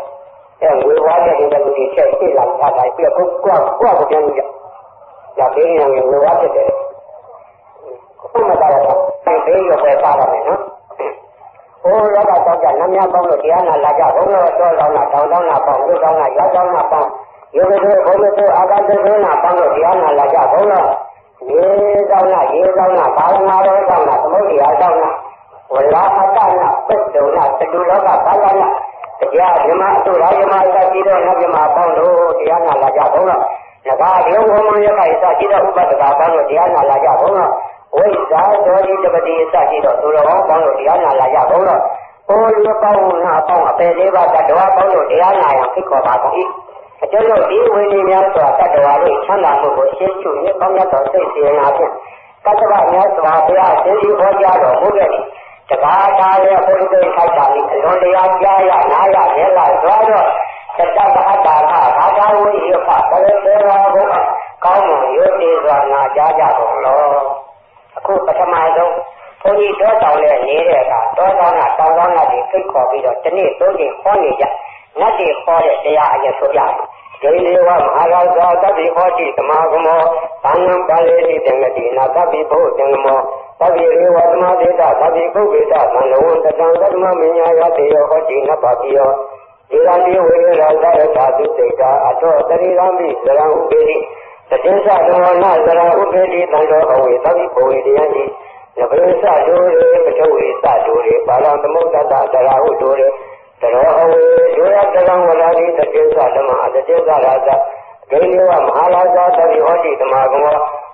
Thế là người hóa chạy là người chạy chứ làm xa lại, bây giờ không qua, qua một chân chạy. Là thế là người hóa chạy chạy. Không mà ta là sao, thế thế là người xa ra này nó. Ô đó là sao chạy năm nha bông rồi thì ăn là là chạy bông rồi, cho lòng là cháu, lòng là phòng, cho lòng là cháu, lòng là phòng. Yêu cái thứ bốn mươi bốn áo cái thứ thứ nào tăng được thì ăn là giả bốn rồi. Như rau nào, như rau nào, táo nào đó, rau nào, mỗi gì ở rau nào. Quần lá phát tăng nào, bất tử nào, tự đu đó cả phát tăng nào. Thì ra, nhưng mà, tôi nói nhưng mà, ta chỉ đơn là nhưng mà tăng đủ thì ăn là giả bốn rồi. Là ba thiếu hôm nay như vậy, ta chỉ đơn bất tử cả tăng được thì ăn là giả bốn rồi. Ôi, giá tôi đi cho bà đi, ta chỉ đơn tôi đó, tăng được thì ăn là giả bốn rồi. Ôi, nó tăng nào, tăng ở bên đấy, và ta đó, tăng được thì ăn là cái của bà cũng ít. Cho nên đi với đi nhà tòa ta đòi đi chăn là một bộ xe chủ nghĩa bóng nhà tòa xây xe nào chứ. Các bạn nhà tòa bây giờ sẽ đi vô gia đổ mũ gần. Chẳng ta ta là bốn đời khai trả lý thử hôn đi ăn gia là ná là nhé là doa rồi. Chẳng ta đã trả thả thả thả hôn hiệu phả ta lên xe ra vô mặt. Có một yếu tì doa là gia gia đổ lô. Cô bà thăm ai đâu. Thôi đi tố tàu lệ nhé để cả tố tàu là tàu đó là để kết quả vì đó chân hệ tố để khó nhỉ dạ. Nó chỉ khó để xe ạ nhé số dạng. Cái điều mà hai cái đó các vị khó chỉ mà không có, tăng năng cái gì thì người thì là các vị bố thì người mà, các vị điều mà thì là các vị bố thì là mà luôn tất cả các mà mình ai ra thì khó chỉ nó bảo thì ở, thì là điều ấy là cái là cái gì đó, à cho tới khi làm gì là làm cái gì, tất nhiên sao chúng ta nói là làm cái gì thì nó không phải các vị bố thì anh đi, là bây giờ sao rồi, bây giờ sao rồi, bà làm cái món đó là là hỗ trợ. Thế rồi ông chú em ta đang ngồi đi tất nhiên sao ta mà tất nhiên sao là ta cái điều mà hà la ra ta đi hỏi thì mà cũng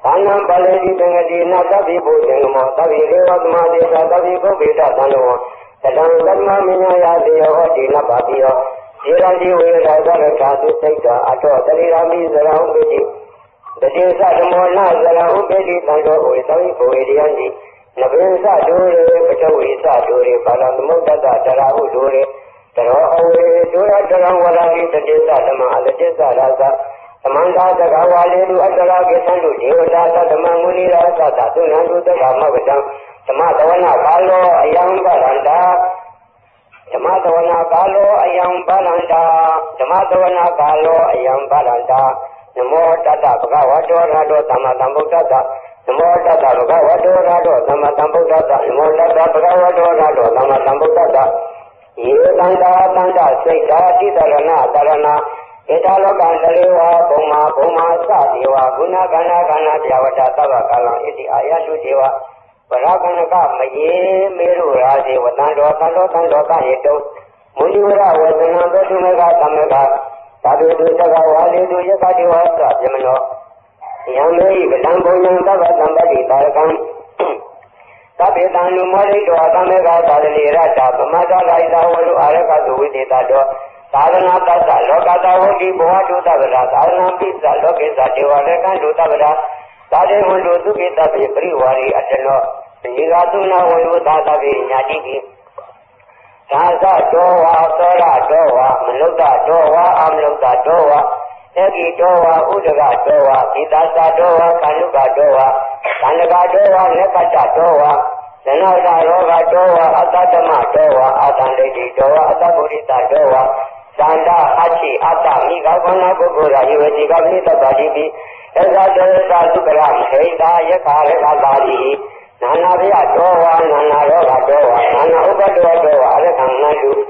tăng năng ba lê đi từng đi na ta đi bố thì mà ta đi điều mà đi ta ta đi có biết ta nó ta đang gần mà mình nhà đi hỏi thì là bà đi rồi thì là đi về ra ra ra thì thấy cho à cho ta đi ra mi ra không biết đi tất nhiên sao ta mà na ra không biết đi tăng rồi rồi ta đi về đi anh đi là bên sao rồi bây giờ về sao rồi bà làm mong ta ta ra rồi. Thế rồi ông chú ấy cho rằng qua đi tất nhiên sao ta mà tất nhiên sao là ta ta mang ta ta gạo vào lên đủ ta ra cái sang đủ điều ta ta ta mang ngôn đi ra ta ta tu năng đủ ta làm mà vậy rằng ta mà ta vẫn là ba lô ai ăn ba lần ta ta mà ta vẫn là ba lô ai ăn ba lần ta ta mà ta vẫn là ba lô ai ăn ba lần ta nam mô ta ta bậc hóa cho ra đồ ta mà tam bậc ta ta nam mô ta ta bậc hóa cho ra đồ ta mà tam bậc ta ta nam mô ta ta bậc hóa cho ra đồ ta mà tam bậc ta ta yêu tăng đa tăng đa xây đa chi đa na đa na cái đó là cái đó là bông ma bông ma sa diwa guna gana gana diwa ta ta ba kala iti ayasu diwa para gana ka maye meru ra diwa tan do tan do tan do ka yeto muni ra wa na do tu me ka tam me ka ta do tu ta ka wa le tu ye ka diwa sa jamno yang me i tan bo yang ta ba tam ba di ta kan ta biết rằng những mối liên hệ ta mới gặp ta để ra chạm mà ta lại ta vô lũ ở các thứ gì ta đó ta là ta ta lo ta ta vô đi bỏ chỗ ta ra ta là biết ta lo cái ta đi vào cái chỗ ta ra ta để vô lũ tu cái ta bị bri vào đi ở trên đó thì ra tu nào vô ta ta bị nhà đi đi ta ra cho wa ta ra cho wa mình lúc ta cho wa am lúc ta cho wa cái gì cho wa u được ra cho wa thì ta ta cho wa cái lúc ta cho wa cái lúc ta cho wa cái ta ta cho wa nên nói ra rồi và cho và ta ta mà cho và ta đang để đi cho và ta bố đi ta cho và sang đã hách chỉ ta mi cái con nó cũng ra như vậy thì cái này ta đã đi đi ra cho ta tu cái làm thế ta cái cái cái ta đi nó nó đi cho và nó nó rồi và cho và nó nó cái cho cho và cái thằng nó đi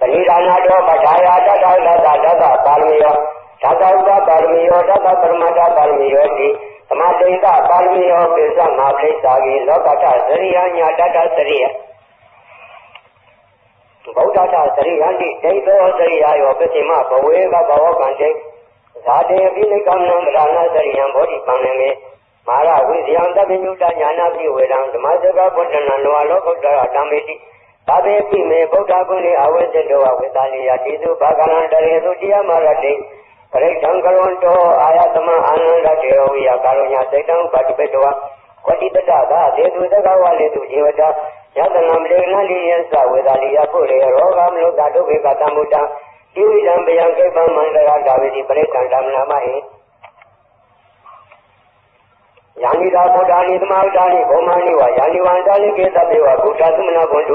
cái ra nó cho và chạy ra ta ta ta ta ta ta mi rồi ta ta ta ta mi rồi ta ta ta ta ta mi rồi đi mà đây ta bao nhiêu cái sao mà thấy sao cái nó ta ta sri ha nhà ta ta sri ha bảo ta ta sri ha đi thấy đó sri ha rồi cái mà bảo ấy và bảo con thấy Thank Khi vi đam bây giờ cái ban mang ra ra về thì phải càng đam làm ai? Yani ra bộ đa ni tham ao đa ni khổ ma ni wa yani wa đa ni cái ta biểu của cha tu na con tu,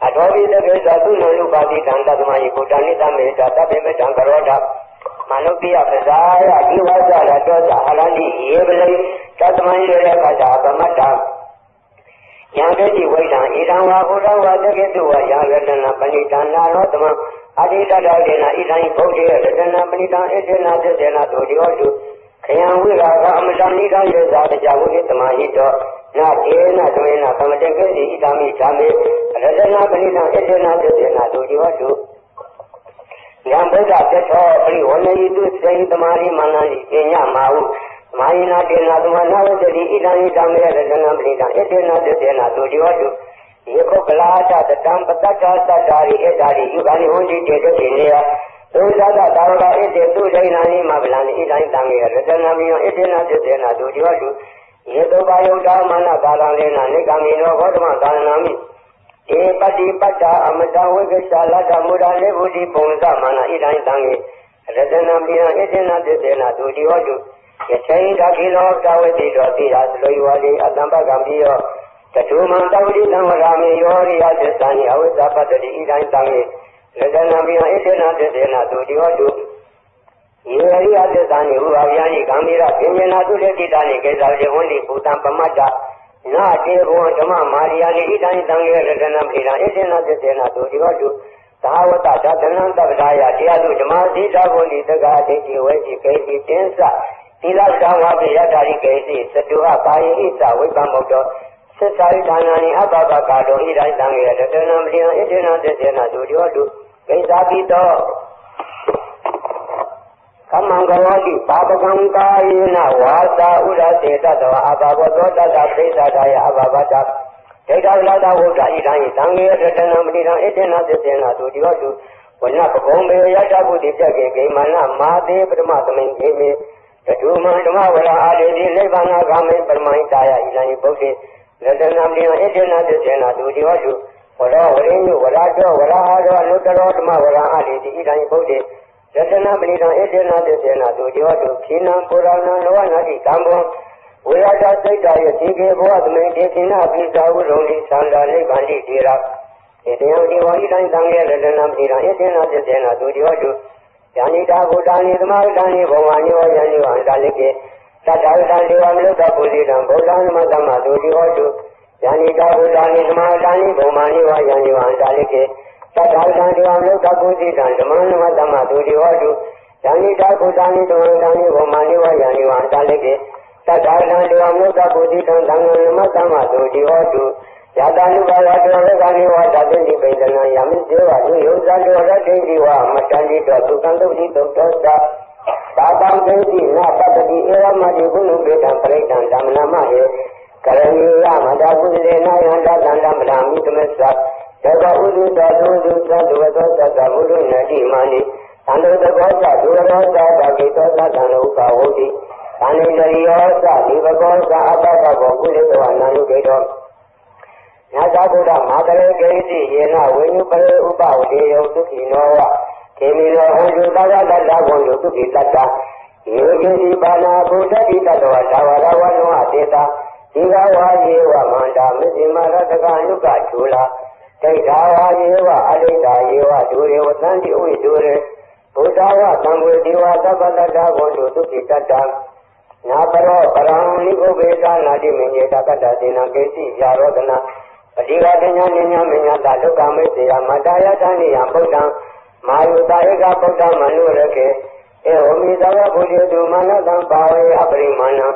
à thôi bây giờ cái cha tu nói lu ba thì càng ta tham ai của cha ni ta mới cha ta bây giờ càng cả rồi cha, manu bây giờ phải ra à khi wa ra là cho cha là đi ye bây giờ cha tham ai rồi là cha ta mất cha, yani cái gì vậy cha? Ý rằng wa của ra wa cái cái tu wa yani cái là bani cha na nó tham Adi ta đào đến là ít anh phô địa để đến là bên ta ít đến là để đến là tổ địa chủ khi anh vui ra các ông sang đi ra để ra để giao cái tâm ý đó na thế na thôi na tâm đến cái gì ta mi ta mi để đến là bên ta ít đến là để đến là tổ địa chủ nhà bây giờ cái chỗ bên hôm nay tu xây tâm ý mà na đi nhà mau mai na đến là tu mà na để đi ít anh ta mi để đến là bên ta ít đến là để đến là tổ địa chủ ये को कलाचा दत्ताम पता चाहता जारी है जारी युगानी होंगी तेरे तेरे तो ज़्यादा दावा ये देतू जाई नानी मावलानी इलाही तांगे रचना मियो ये ना देते ना दूधिवा दू ये तो बायो डाल माना दारा लेना ने कामिनो बहुत माता नामी ये पति पता अमता हुए के साला जामुरा ले बुद्धि पोंसा माना इलाही तांगे रचना मियो ये ना देते ना दूधिवा दू ये सही राखिलो जावे दीरोती रात लोई वाली अदम्बा गंभीर Các chú mang tàu đi sang ra mi yori ở trên sân nhà với tapa tới đi ra sang mi, người ta làm việc ở trên nát trên nát tôi đi vào chú, yori ở trên sân nhà vào nhà đi cam mira, bên nhà nát tôi đi ra đi cái giáo dục hôn đi phụ tam bama cha, na chỉ buồn cho mà Maria đi ra sang mi người ta làm việc ở trên nát trên nát tôi đi vào chú, ta vợ ta cha thân nam ta ra ya chỉ ở chỗ mà đi ra hôn đi tới cái gì vậy thì cái gì tên sa, đi ra sang vào bây giờ ta đi cái gì, sẽ chú ha ta đi ra với bam bọc đó. Sự sai đàn anh áp bạc cả đôi đại tăng người đã đến năm liền ít đến năm đến năm tuổi rồi đủ cái giá trị đó cảm ơn các anh chị ba bác công ca yên à hóa ra ura thế ta đó áp bạc đó ta đã thấy ra đây áp bạc đó cái đó là đã vô đại đại tăng người đã đến năm liền ít đến năm đến năm tuổi rồi đủ còn là công bê ya ta bù đi cái cái mà là ma thế brahma mình cái mình cái chú mà chúng ta vừa ra đi lấy bằng cái mình brahma ta ya ilani bốc đi lần năm đi hết đến năm đến năm tuổi đi vào chú, vào đó vào đây vào đó cho vào đó vào lúc đó mà vào đó ăn đi thì đang bốc đi, lần năm đi hết đến năm đến năm tuổi đi vào chú, khi nào vào đó nó vào nó đi cam bông, vừa ra tới đây thì cái vợ mình thì khi nào bị đau rồi đi sang đó lấy bàn đi đi ra, thế thì ông đi vào đi đang sang cái lần năm đi hết đến năm đến năm tuổi đi vào chú, cái này đã vô đan này mà đan này vô mà này vào cái này vào đan này cái ta đào đào đi vào lúc đó buổi đêm buổi đêm mà ta mà tôi đi vào chỗ, yani ta buổi đêm mà ta đi bộ mà đi vào yani vào ta đi cái, ta đào đào đi vào lúc đó buổi đêm mà ta mà tôi đi vào chỗ, yani ta buổi đêm ta đi bộ mà đi vào yani vào ta đi cái, ta đào đào đi vào lúc đó buổi đêm mà ta mà tôi đi vào chỗ, ya ta đi vào chỗ đó ta đi vào ta đi bên đó là yam đi vào chỗ yêu ra đi vào đây đi vào mà ta đi đó tu căn tu đi tu đó ta बाबा देव जी ना पता जी एवा माजी गुनु बेटा परेशान दामना माहे करनी या मदा गुन लेना या दादा मलामी तुम सब जगा उदु दादु दुदा दुदा दादा गुरु नदी माने सांदो दगा सा दुदा दादा के तो दानो का होगी साने जरियो सा दिवगो सा आबा का गुरु तो आनंद के दो ना दादा मादरे गई जी ये ना वेनु पर उपाव दे यो सुखी नोवा thế mình là hôn chúng ta ra đặt ra hôn chúng ta biết đặt ra yêu cái gì bạn nào cũng đã biết đặt ra sao ra vào nó hết ta chỉ ra vào gì vào mà ta mới chỉ mà ra tất cả những cái chỗ là cái ra vào gì vào ở đây ra gì vào chỗ này vào tan đi ôi chỗ này tôi ra vào tan về đi vào ta bắt đặt ra hôn chúng ta biết đặt ra nhà bờ bờ này có về ra nhà đi mình để ta đặt đi nào cái gì giờ rồi đó na đi ra đây nhà nhà mình nhà ta đâu cả mấy thì à mà ta ra đây nhà bố ta मायू ताएगा पोता मनु रखे ए होमी दावा बोले तू माना दाम पावे अपनी माना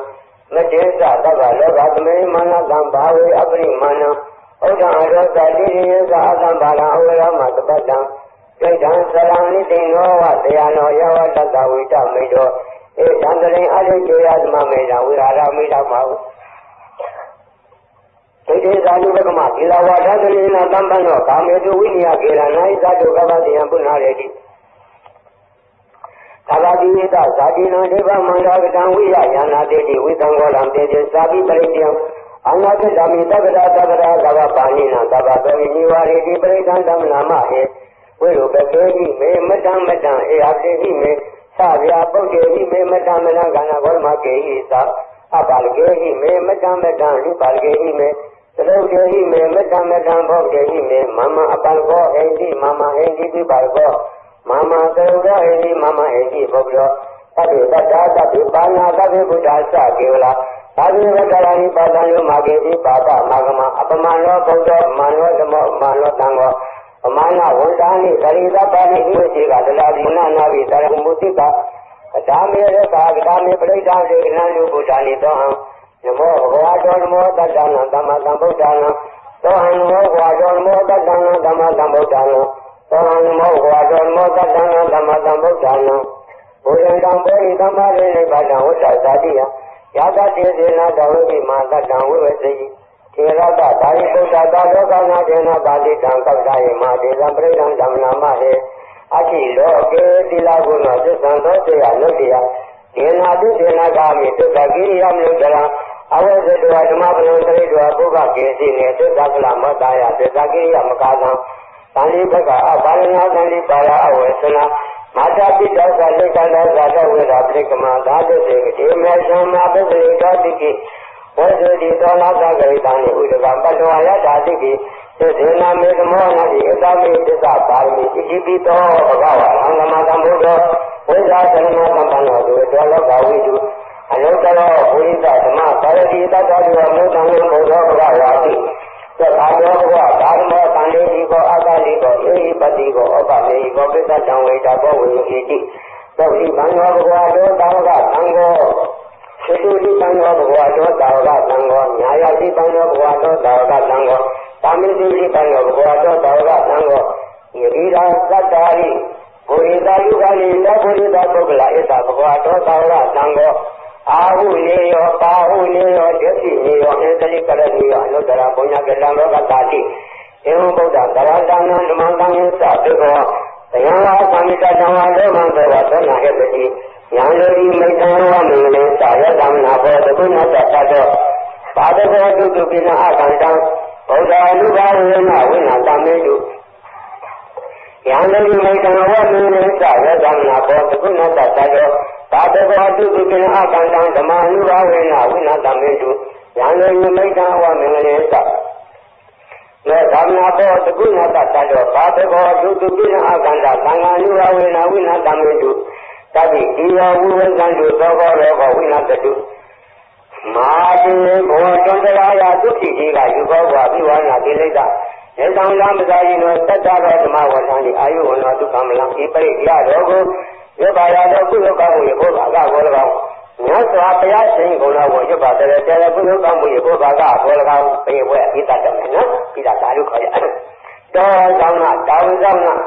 मैं जैसा दबा लगा तुम्हें माना दाम पावे अपनी माना और जहाँ रोता लीजिए जहाँ दाम बारा हो रहा मत बदा Thank Another dummy, Tabata, Tabata, Tabapanina, Tabata, Nivari, Breakan, Namahe, will be me, Madame, Madame, Eakim, Savia, Poke, me, Madame, Nagana, Gormake, Isa, Apalke, me, Madame, Madame, Palke, me, Roke, me, Madame, Madame, Poke, me, Mama, Apalgo, Andy, Mama, Andy, Pipargo, Mama, Karuga, Andy, Mama, Andy, Pogro, Tabata, Tabana, Tabuja, Gila. Padre Vatarani Padano Mageti Papa Magama Apamano Pogo Mano Mano Tango Amana Wundani Sarita Pani Musica Duna Navi Taramusika Damir Pagami Prita Nanu Butani Doham Namo Vadon Mota Dana Dama Dambutana Dohan Mo Vadon Mota Dana Dama Dambutana Dohan Mo Vadon Mota Dana Dama Dambutana Budan Dambori Damari Nevada Uta Sadia Yada Dena Daudi Mata Danguzi, Tirada, Dariputa, Dogana, Dena, Badi, Tanka, Daima, Delabre, and Damnamahe, Akilo, Kilaguna, Santote, Anudia, Dena, Dena Gami, to Bagiriam Lutera, our Zedu Admabu, to Abuba, Kizine, to Daglama, Daya, to Zagiriam Kaza, Sandipaga, Abalina, Sandipara, Awesana, Mata Pita Sadikala Zata with Afrikama, Dada Sik, Imesham Abasri Tatiki, was the Ditola Sagaritani, with the Vampatoya Tatiki, the Dina Midmona, the Itami Tisapalmi, Ikipito, Ogawa, Angamatamugo, with our Selma Campano, the Dola Gawidu, and Okala, Purita, Ma, Paradita, Mutanga, Kodova, Rati, the Padova, Dharma, Pandiko, Akaliko, Iripatiko, Obame, Gopita, Tanguita, Bovikiti, the Vipanga, Tanga, Tango, Shituri Panga, Guato, Tanga, Tango, Naya Panga, Guato, Tanga, Tango, Tamil Panga, Guato, Tanga, Tango, Irida, Satari, Purita, Yugani, Purita, Pugla, Ita, Guato, Tanga, Tango, Ahu Neo, Pahu Neo, Jesse Neo, Anthony Kalanio, and the Rabuna Galango Katati, Emuda, Karatana, Mangan, Sapigo, the Yanga Samita Damanda, Mandavatana, Ebony, Yangari, Metano, Mene, Sayadam, Nabo, the Guna Sato, Father to Dukina Akanta, Oda Luba, Wina, Wina, Tamedu, Yangari, Metano, Mene, Sayadam, Nabo, the Guna Sato. Father God to begin up and down the man who are in our winner, the Medu, Yanga, you make our minister. No, I'm not all the good of that. Father God to begin up and down the man who are in our winner, the Medu, Tabi, you are women and you talk all over winner the do. Martin, go on the Raya to see that you go what you want to be later. Then down down the Raya, you know, that I was my one and I will not to come along. If I go. You buy a good look out with your book, I got all about. Not to have a thing going out with your brother, a good look out with your book, I got all about. Pay where it's at the minute, it's at the look. Down, down, down, down,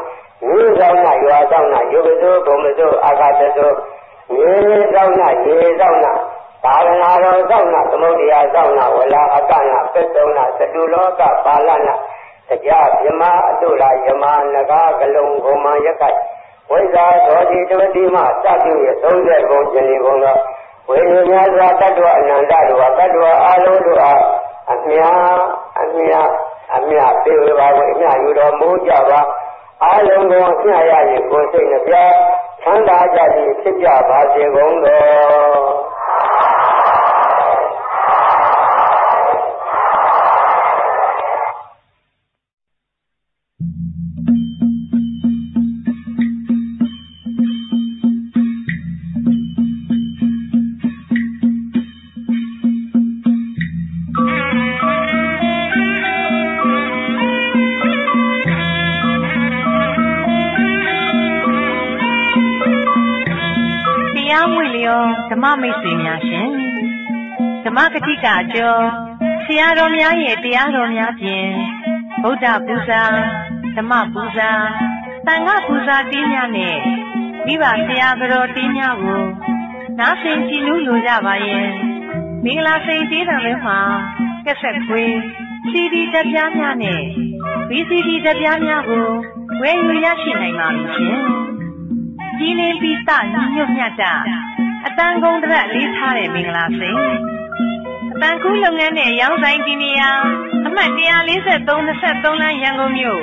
you down, you are down, you will do, don't do, I got the do. You down, you down, Parana, down, Modia, down, Walla, Akana, Petona, Seduloka, Palana, Sajab, Yama, Dula, Yama, Naga, Galung, Goma, Yakai. Với ra gió đi cho đi mà ta chịu để sống dậy vô chân đi vô ngờ. Với như nhá ra ta đùa nàng ra đùa ta đùa alo đùa. Anh nhá, anh nhá, anh nhá tiêu vào với nhà yêu đó mũ chào vào. Alo ngô xin hãy ai dịp cô sinh được ra. Sáng đã ra thì xếp chào bà chị gồm đồ. Makatikajo, Siaromia, Diaromia, Buddha Buddha, Tama Buddha, tanga puja tinya ne miba seya bro tinya wo na sin chi lu lo ja ba yin mingla sei ti tan le ma kaset kwe cd tat ya nya ne vcd tat ya nya wo we yu ya chi nai ma lu chin ji ne pi ta ni nyot nya ja atan gong da le tha de mingla sei atan ku lou ngan ne yaung sai ti ni ya amat một bốn ba hai ba lan yang gong myo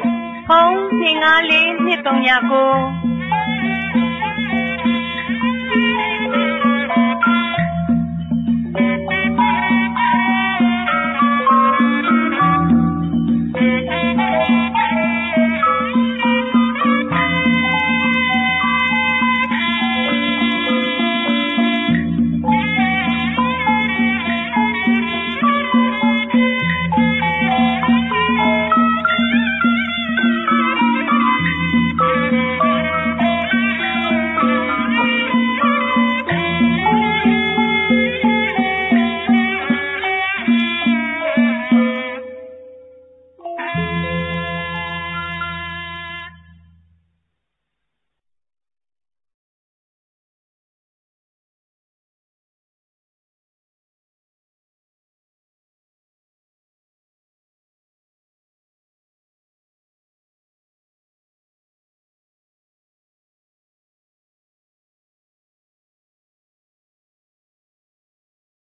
không thì ngã lên như tông nhà cô.